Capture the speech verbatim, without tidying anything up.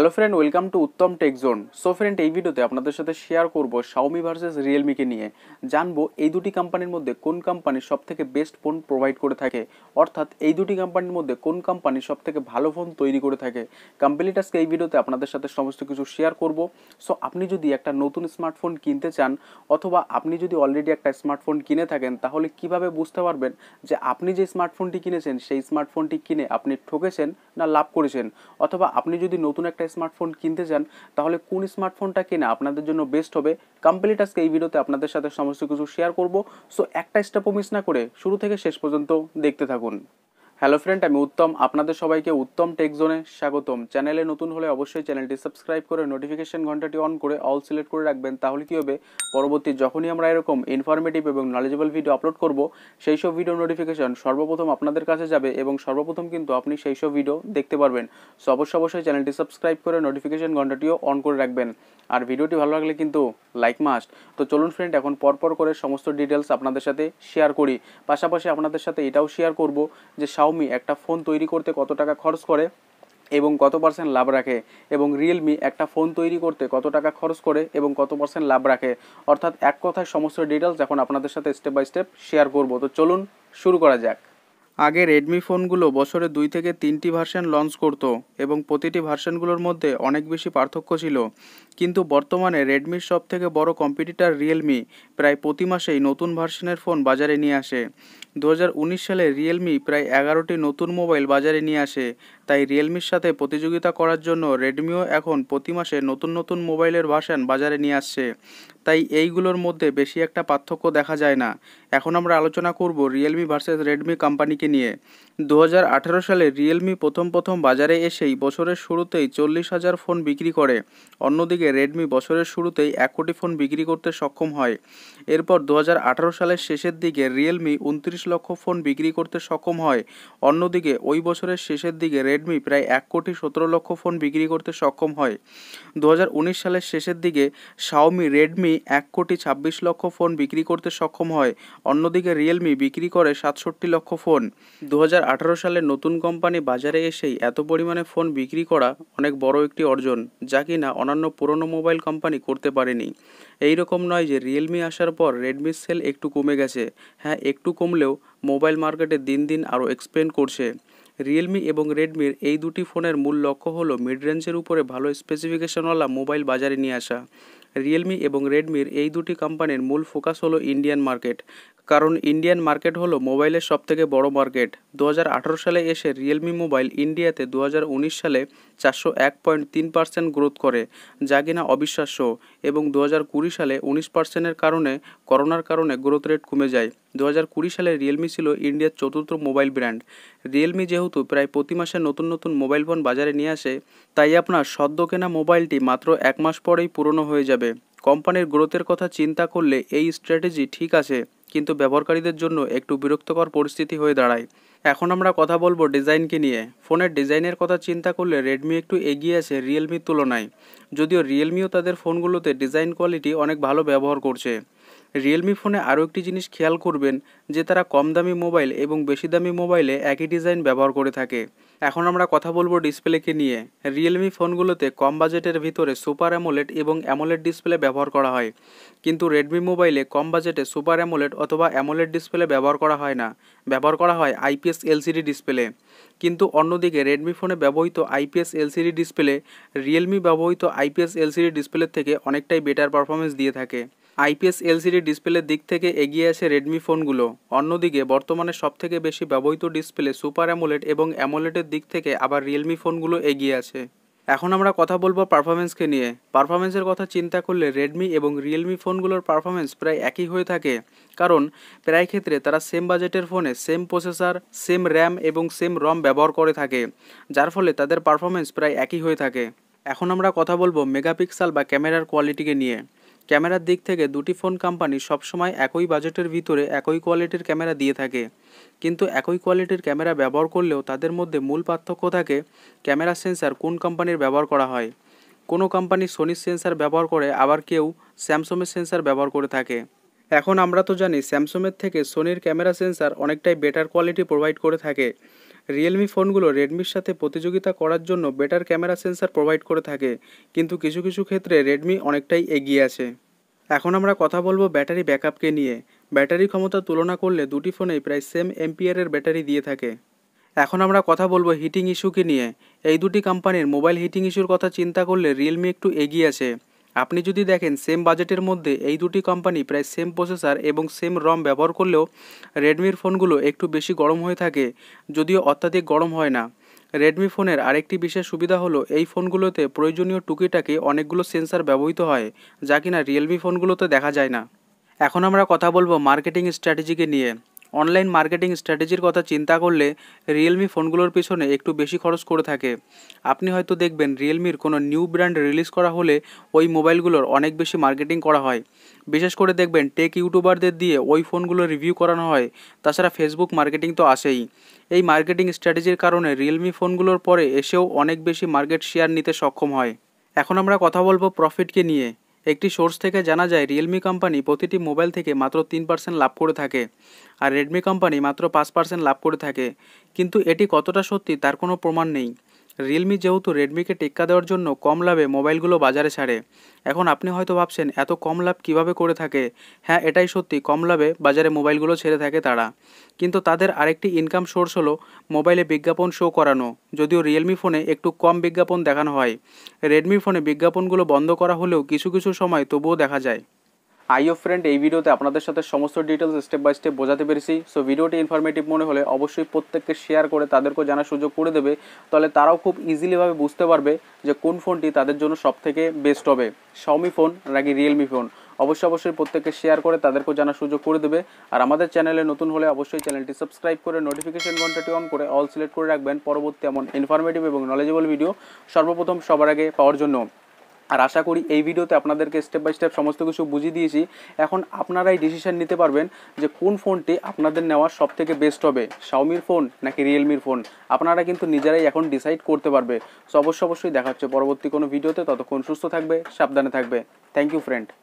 Hello friend, welcome to Uttam tech zone. So friend, এই ভিডিওতে আপনাদের সাথে শেয়ার করব শাওমি ভার্সেস রিয়েলমিকে নিয়ে। জানবো এই দুটি কোম্পানির মধ্যে কোন কোম্পানি সবথেকে বেস্ট ফোন প্রোভাইড করে থাকে, অর্থাৎ এই দুটি কোম্পানির মধ্যে কোন কোম্পানি সবথেকে ভালো ফোন তৈরি করে থাকে। কম্পিউটারকে এই ভিডিওতে আপনাদের সাথে সমস্ত কিছু শেয়ার করব। সো আপনি যদি একটা নতুন স্মার্টফোন কিনতে চান অথবা আপনি যদি অলরেডি একটা স্মার্টফোন কিনে থাকেন, তাহলে কিভাবে বুঝতে পারবেন যে আপনি যে স্মার্টফোনটি কিনেছেন সেই স্মার্টফোনটি কিনে আপনি ঠকেছেন না লাভ করেছেন, অথবা আপনি যদি নতুন একটা স্মার্টফোন কিনতে চান তাহলে কোন স্মার্টফোনটা কিনা আপনাদের জন্য বেস্ট হবে। কমপ্লিট আজকে এই ভিডিওতে আপনাদের সাথে সমস্ত কিছু শেয়ার করব। সো একটা স্টেপও মিস না করে শুরু থেকে শেষ পর্যন্ত দেখতে থাকুন। হ্যালো ফ্রেন্ড, আমি উত্তম, আপনাদের সবাইকে উত্তম টেক জোনে স্বাগতম। চ্যানেলে নতুন হলে অবশ্যই চ্যানেলটি সাবস্ক্রাইব করে নোটিফিকেশন ঘন্টাটি অন করে অল সিলেক্ট করে রাখবেন, তাহলে কি হবে পরবর্তী যখনই আমরা এরকম ইনফরমেটিভ এবং নলেজেবল ভিডিও আপলোড করব সেই সব ভিডিও নোটিফিকেশন সর্বপ্রথম আপনাদের কাছে যাবে এবং সর্বপ্রথম কিন্তু আপনি সেই সব ভিডিও দেখতে পারবেন। সো অবশ্যই অবশ্যই চ্যানেলটি সাবস্ক্রাইব করে নোটিফিকেশন ঘন্টাটিও অন করে রাখবেন, আর ভিডিওটি ভালো লাগলে কিন্তু লাইক মাস্ট। তো চলুন ফ্রেন্ড, এখন পরপর করে সমস্ত ডিটেলস আপনাদের সাথে শেয়ার করি। পাশাপাশি আপনাদের সাথে এটাও শেয়ার করব যে শাওমি একটা ফোন তৈরি করতে কত টাকা খরচ করে এবং কত পার্সেন্ট লাভ রাখে, এবং রিয়েলমি একটা ফোন তৈরি করতে কত টাকা খরচ করে এবং কত পার্সেন্ট লাভ রাখে। অর্থাৎ এক কথায় সমস্ত ডিটেলস এখন আপনাদের সাথে স্টেপ বাই স্টেপ শেয়ার করব। তো চলুন শুরু করা যাক। আগে রেডমি ফোনগুলো বছরে দুই থেকে তিনটি ভার্সন লঞ্চ করত এবং প্রতিটি ভার্সনগুলোর মধ্যে অনেক বেশি পার্থক্য ছিল, কিন্তু বর্তমানে রেডমির সব থেকে বড় কম্পিটিটর রিয়েলমি প্রায় প্রতি মাসেই নতুন ভার্সনের ফোন বাজারে নিয়ে আসে। দু হাজার উনিশ সালে রিয়েলমি প্রায় এগারোটি নতুন মোবাইল বাজারে নিয়ে আসে, তাই রিয়েলমির সাথে প্রতিযোগিতা করার জন্য রেডমিও এখন প্রতি মাসে নতুন নতুন মোবাইলের ভার্সন বাজারে নিয়ে আসছে, তাই এইগুলোর মধ্যে বেশি একটা পার্থক্য দেখা যায় না। এখন আমরা আলোচনা করব রিয়েলমি ভার্সেস রেডমি কোম্পানিকে নিয়ে। দু হাজার আঠেরো সালে রিয়েলমি প্রথম প্রথম বাজারে এসেই বছরের শুরুতেই চল্লিশ হাজার ফোন বিক্রি করে, অন্যদিকে রেডমি বছরের শুরুতেই এক কোটি ফোন বিক্রি করতে সক্ষম হয়। এরপর দু হাজার আঠেরো সালের শেষের দিকে রিয়েলমি উনত্রিশ লক্ষ ফোন বিক্রি করতে সক্ষম হয়, অন্যদিকে ওই বছরের শেষের দিকে রেডমি প্রায় এক কোটি সতেরো লক্ষ ফোন বিক্রি করতে সক্ষম হয়। দু হাজার উনিশ সালের শেষের দিকে শাওমি রেডমি এক কোটি ছাব্বিশ লক্ষ ফোন বিক্রি করতে সক্ষম হয়, অন্যদিকে রিয়েলমি বিক্রি করে সাতষট্টি লক্ষ ফোন। দু হাজার আঠারো সালে নতুন কোম্পানি বাজারে এসেই এত পরিমাণে ফোন বিক্রি করা অনেক বড় একটি অর্জন, যা কিনা অন্যান্য পুরনো মোবাইল কোম্পানি করতে পারেনি। এই রকম নয় যে রিয়েলমি আসার পর রেডমির সেল একটু কমে গেছে, হ্যাঁ একটু কমলেও মোবাইল মার্কেটে দিন দিন আরও এক্সপ্যান্ড করছে। রিয়েলমি এবং রেডমির এই দুটি ফোনের মূল লক্ষ্য হলো মিড রেঞ্জের উপরে ভালো স্পেসিফিকেশনওয়ালা মোবাইল বাজারে নিয়ে আসা। রিয়েলমি এবং রেডমির এই দুটি কোম্পানির মূল ফোকাস হলো ইন্ডিয়ান মার্কেট, কারণ ইন্ডিয়ান মার্কেট হলো মোবাইলের সবথেকে বড় মার্কেট। দু হাজার আঠারো সালে এসে রিয়েলমি মোবাইল ইন্ডিয়াতে দু হাজার উনিশ সালে চারশো এক পয়েন্ট তিন পার্সেন্ট গ্রোথ করে, যা কিনা অবিশ্বাস্য, এবং দু হাজার কুড়ি সালে উনিশ পার্সেন্টের কারণে করোনার কারণে গ্রোথ রেট কমে যায়। দু হাজার কুড়ি সালে রিয়েলমি ছিল ইন্ডিয়ার চতুর্থ মোবাইল ব্র্যান্ড। রিয়েলমি যেহেতু প্রায় প্রতি মাসে নতুন নতুন মোবাইল ফোন বাজারে নিয়ে আসে, তাই আপনার সদ্য কেনা মোবাইলটি মাত্র এক মাস পরেই পুরনো হয়ে যাবে। কোম্পানির গ্রোথের কথা চিন্তা করলে এই স্ট্র্যাটেজি ঠিক আছে, কিন্তু ব্যবহারকারীদের জন্য একটু বিরক্তকর পরিস্থিতি হয়ে দাঁড়ায়। এখন আমরা কথা বলবো ডিজাইনকে নিয়ে। ফোনের ডিজাইনের কথা চিন্তা করলে রেডমি একটু এগিয়ে আছে রিয়েলমির তুলনায়, যদিও রিয়েলমিও তাদের ফোনগুলোতে ডিজাইন কোয়ালিটি অনেক ভালো ব্যবহার করছে। রিয়েলমি ফোনে আরও একটি জিনিস খেয়াল করবেন যে তারা কম দামি মোবাইল এবং বেশি দামি মোবাইলে একই ডিজাইন ব্যবহার করে থাকে। এখন আমরা কথা বলবো ডিসপ্লেকে নিয়ে। রিয়েলমি ফোনগুলোতে কম বাজেটের ভিতরে সুপার অ্যামোলেড এবং অ্যামোলেড ডিসপ্লে ব্যবহার করা হয়, কিন্তু রেডমি মোবাইলে কম বাজেটে সুপার অ্যামোলেড অথবা অ্যামোলেড ডিসপ্লে ব্যবহার করা হয় না, ব্যবহার করা হয় আইপিএস এলসিডি ডিসপ্লে। কিন্তু অন্যদিকে রেডমি ফোনে ব্যবহৃত আইপিএস এলসিডি ডিসপ্লে রিয়েলমি ব্যবহৃত আইপিএস এলসিডি ডিসপ্লের থেকে অনেকটাই বেটার পারফরমেন্স দিয়ে থাকে। আইপিএস এলসিডি ডিসপ্লের দিক থেকে এগিয়ে আছে রেডমি ফোনগুলো, অন্যদিকে বর্তমানে সবথেকে বেশি ব্যবহৃত ডিসপ্লে সুপার অ্যামোলেড এবং অ্যামোলেডের দিক থেকে আবার রিয়েলমি ফোনগুলো এগিয়ে আছে। এখন আমরা কথা বলবো পারফরমেন্সকে নিয়ে। পারফরমেন্সের কথা চিন্তা করলে রেডমি এবং রিয়েলমি ফোনগুলোর পারফরমেন্স প্রায় একই হয়ে থাকে, কারণ প্রায় ক্ষেত্রে তারা সেম বাজেটের ফোনে সেম প্রসেসর, সেম র্যাম এবং সেম রম ব্যবহার করে থাকে, যার ফলে তাদের পারফরমেন্স প্রায় একই হয়ে থাকে। এখন আমরা কথা বলবো মেগাপিক্সেল বা ক্যামেরার কোয়ালিটিকে নিয়ে। ক্যামেরার দিক থেকে দুটি ফোন কোম্পানি সবসময় একই বাজেটের ভিতরে একই কোয়ালিটির ক্যামেরা দিয়ে থাকে, কিন্তু একই কোয়ালিটির ক্যামেরা ব্যবহার করলেও তাদের মধ্যে মূল পার্থক্য থাকে ক্যামেরা সেন্সার কোন কোম্পানির ব্যবহার করা হয়। কোনো কোম্পানি সোনির সেন্সার ব্যবহার করে, আবার কেউ স্যামসংয়ের সেন্সার ব্যবহার করে থাকে। এখন আমরা তো জানি স্যামসংয়ের থেকে সোনির ক্যামেরা সেন্সার অনেকটাই বেটার কোয়ালিটি প্রোভাইড করে থাকে। রিয়েলমি ফোনগুলো রেডমির সাথে প্রতিযোগিতা করার জন্য বেটার ক্যামেরা সেন্সর প্রোভাইড করে থাকে, কিন্তু কিছু কিছু ক্ষেত্রে রেডমি অনেকটাই এগিয়ে আছে। এখন আমরা কথা বলবো ব্যাটারি ব্যাকআপকে নিয়ে। ব্যাটারি ক্ষমতা তুলনা করলে দুটি ফোনেই প্রায় সেম এমপিয়ারের ব্যাটারি দিয়ে থাকে। এখন আমরা কথা বলবো হিটিং ইস্যুকে নিয়ে। এই দুটি কোম্পানির মোবাইল হিটিং ইস্যুর কথা চিন্তা করলে রিয়েলমি একটু এগিয়ে আছে। আপনি যদি দেখেন সেম বাজেটের মধ্যে এই দুটি কোম্পানি প্রায় সেম প্রসেসর এবং সেম রম ব্যবহার করলেও রেডমির ফোনগুলো একটু বেশি গরম হয়ে থাকে, যদিও অত্যাধিক গরম হয় না। রেডমি ফোনের আরেকটি বিশেষ সুবিধা হলো এই ফোনগুলোতে প্রয়োজনীয় টুকিটাকি অনেকগুলো সেন্সার ব্যবহৃত হয়, যা কিনা রিয়েলমি ফোনগুলোতে দেখা যায় না। এখন আমরা কথা বলবো মার্কেটিং স্ট্র্যাটেজিকে নিয়ে। অনলাইন মার্কেটিং স্ট্র্যাটেজির কথা চিন্তা করলে রিয়েলমি ফোনগুলোর পিছনে একটু বেশি খরচ করে থাকে। আপনি হয়তো দেখবেন রিয়েলমির কোনো নিউ ব্র্যান্ড রিলিজ করা হলে ওই মোবাইলগুলোর অনেক বেশি মার্কেটিং করা হয়। বিশেষ করে দেখবেন টেক ইউটিউবারদের দিয়ে ওই ফোনগুলো রিভিউ করানো হয়। তাছাড়া ফেসবুক মার্কেটিং তো আসেই। এই মার্কেটিং স্ট্র্যাটেজির কারণে রিয়েলমি ফোনগুলোর পরে এসেও অনেক বেশি মার্কেট শেয়ার নিতে সক্ষম হয়। এখন আমরা কথা বলবো প্রফিটকে নিয়ে। একটি সোর্স থেকে জানা যায় রিয়েলমি কোম্পানি প্রতিটি মোবাইল থেকে মাত্র তিন পার্সেন্ট লাভ করে থাকে, আর রেডমি কোম্পানি মাত্র পাঁচ পার্সেন্ট লাভ করে থাকে। কিন্তু এটি কতটা সত্যি তার কোনো প্রমাণ নেই। রিয়েলমি যেহেতু রেডমিকে টেক্কা দেওয়ার জন্য কম লাভে মোবাইলগুলো বাজারে ছাড়ে। এখন আপনি হয়তো ভাবছেন এত কম লাভ কিভাবে করে থাকে। হ্যাঁ, এটাই সত্যি, কম লাভে বাজারে মোবাইলগুলো ছেড়ে থাকে তারা। কিন্তু তাদের আরেকটি ইনকাম সোর্স হলো মোবাইলে বিজ্ঞাপন শো করানো। যদিও রিয়েলমি ফোনে একটু কম বিজ্ঞাপন দেখানো হয়, রেডমি ফোনে বিজ্ঞাপনগুলো বন্ধ করা হলেও কিছু কিছু সময় তবুও দেখা যায়। আইও ফ্রেন্ড, এই ভিডিওতে আপনাদের সাথে সমস্ত ডিটেলস স্টেপ বাই স্টেপ বোঝাতে পেরেছি। সো ভিডিওটি ইনফরমেটিভ মনে হলে অবশ্যই প্রত্যেককে শেয়ার করে তাদেরকেও জানার সুযোগ করে দেবে, তাহলে তারাও খুব ইজিলিভাবে বুঝতে পারবে যে কোন ফোনটি তাদের জন্য সবথেকে বেস্ট হবে, শাওমি ফোন নাকি রিয়েলমি ফোন। অবশ্যই অবশ্যই প্রত্যেককে শেয়ার করে তাদেরকেও জানার সুযোগ করে দেবে। আর আমাদের চ্যানেলে নতুন হলে অবশ্যই চ্যানেলটি সাবস্ক্রাইব করে নোটিফিকেশন ঘন্টাটি অন করে অল সিলেক্ট করে রাখবেন পরবর্তী এমন ইনফরমেটিভ এবং নলেজেবল ভিডিও সর্বপ্রথম সবার আগে পাওয়ার জন্য। আর আশা করি এই ভিডিওতে আপনাদেরকে স্টেপ বাই স্টেপ সমস্ত কিছু বুঝিয়ে দিয়েছি। এখন আপনারাই ডিসিশন নিতে পারবেন যে কোন ফোনটি আপনাদের নেওয়ার সবথেকে বেস্ট হবে, শাওমির ফোন নাকি রিয়েলমির ফোন। আপনারা কিন্তু নিজেরাই এখন ডিসাইড করতে পারবে। সো অবশ্যই অবশ্যই দেখা হচ্ছে পরবর্তী কোনো ভিডিওতে। ততক্ষণ সুস্থ থাকবে, সাবধানে থাকবে। Thank you friend.